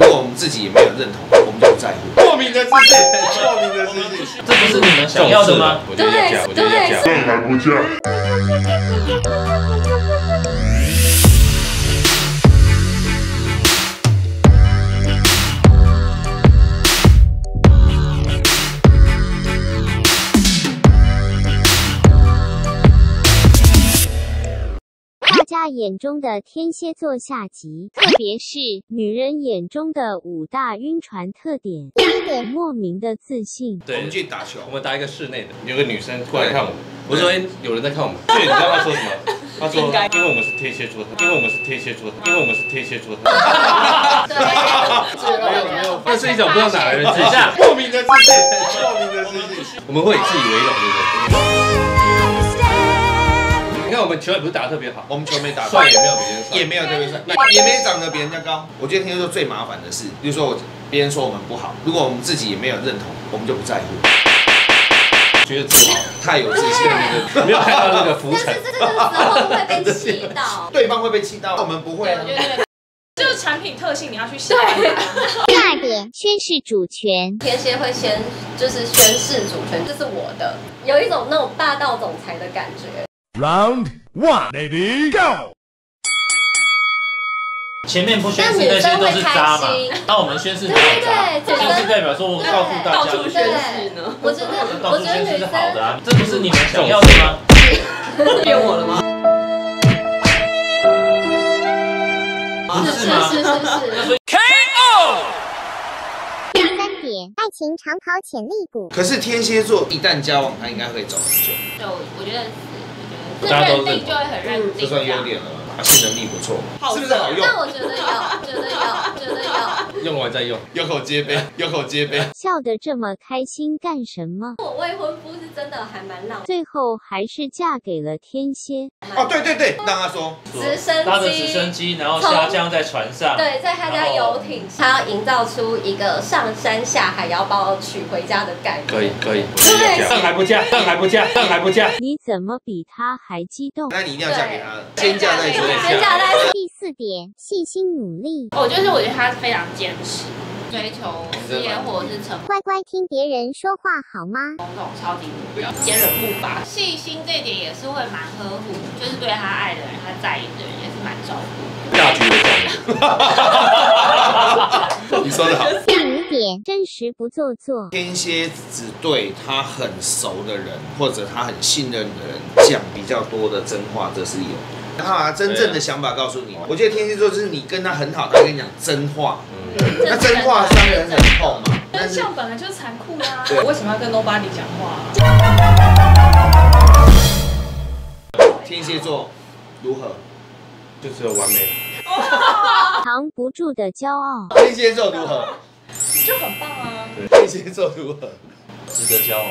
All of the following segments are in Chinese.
如果我们自己也没有认同，我们就不在乎。莫名的自信，莫名的自信，这不是你们想要的吗？对对对，再来不嫁。 大家眼中的天蝎座下集，特别是女人眼中的5大晕船特点。第1个，莫名的自信。对，我们去打球，我们打一个室内的，有个女生过来看我，我说哎，有人在看我们。对，你知道她说什么？她说，因为我们是天蝎座，因为我们是天蝎座，因为我们是天蝎座。没有，那是一种不知道哪来的自信，莫名的自信，莫名的自信。我们会自以为荣，对不对？ 你看我们球也不是打得特别好，我们球没打，帅也没有别人帅，也没有特别帅，也没长得比人家高。我觉得天蝎座最麻烦的是，比如说别人说我们不好，如果我们自己也没有认同，我们就不在乎。觉得自豪，太有自信了，没有看到那个浮沉。但是这个时候会被气到，对方会被气到，我们不会啊。就是产品特性，你要去想。第2个，宣示主权。天蝎会先就是宣示主权，这是我的，有一种那种霸道总裁的感觉。 Round 1, lady go。前面不宣誓那些都是渣嘛，那我们宣誓就有渣，这就是代表说我告诉大家，到处宣誓呢。我觉得女生好的啊，这不是你们想要的吗？骗我了吗？是吗？是。 爱情长跑潜力股，可是天蝎座一旦交往，他应该会走很久。对，我觉得。 大家都认定就会很认定，这算优点了，性能力不错，是不是好用？但我觉得要，用完再用，有口皆碑，有口皆碑。笑得这么开心干什么？我未婚夫是真的还蛮浪，最后还是嫁给了天蝎。哦，对对对，让他说，直升机，然后下降在船上，对，在他家游艇，他要营造出一个上山下海要把我娶回家的概念。可以，但还不嫁。你怎么比他？ 还激动，那你一定要嫁给他了，先嫁再说。第4点，细心努力。我觉得他非常坚持，追求事业或者是成功。乖乖听别人说话好吗？这种超级目标，坚韧不拔。细心这一点也是会蛮呵护，就是对他爱的人、他在意的人也是蛮照顾。大局为重。你说的好。第5点，真实不做作。天蝎只对他很熟的人，或者他很信任的人。 讲比较多的真话，这是有。他把真正的想法告诉你。我觉得天蝎座就是你跟他很好，他跟你讲真话。那真话伤人很痛嘛。真相本来就是残酷啊！我为什么要跟 nobody 讲话？天蝎座如何？就是完美。藏不住的骄傲。天蝎座如何？就很棒啊。天蝎座如何？ 值得交往，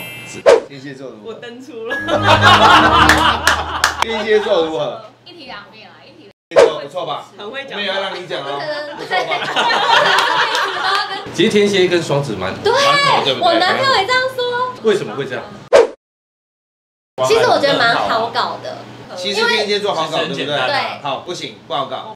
天蝎座如何？我登出了。天蝎座如何？一体两面啊，一体。天蝎座不错吧？很会讲。没有让你讲哦。不错吧？其实天蝎跟双子蛮对，我男朋友也这样说。为什么会这样？其实我觉得蛮好搞的。其实天蝎座好搞，对不对？对。好，不行，不好搞。